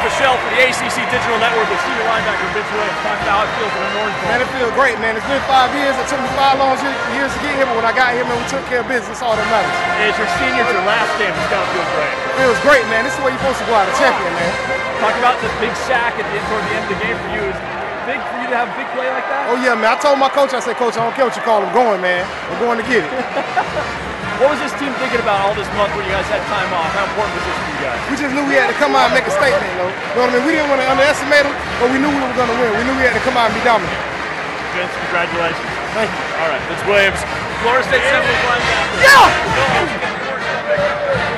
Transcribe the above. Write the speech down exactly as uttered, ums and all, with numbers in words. Jeff Fischel for the A C C Digital Network with senior linebacker Vince Williams. Talk about how it feels in the morning. Man, it feels great, man. It's been five years. It took me five long years to get here, but when I got here, man, we took care of business. All that matters. And it's your senior, your last game. It's got to feel great. It was great, man. This is where you're supposed to go out a champion, man. Talk about the big sack at the end, toward the end of the game for you. Is big for you to have a big play like that? Oh yeah, man. I told my coach, I said, Coach, I don't care what you call him, going, man. I'm going to get it. What was this team thinking about all this month when you guys had time off? How important was this for you guys? We just knew we had to come out and make a statement, you know. You know what I mean? We didn't want to underestimate them, but we knew we were going to win. We knew we had to come out and be dominant. Vince, congratulations. Thank you. All right, Vince Williams, Florida State Seminoles linebacker. Yeah!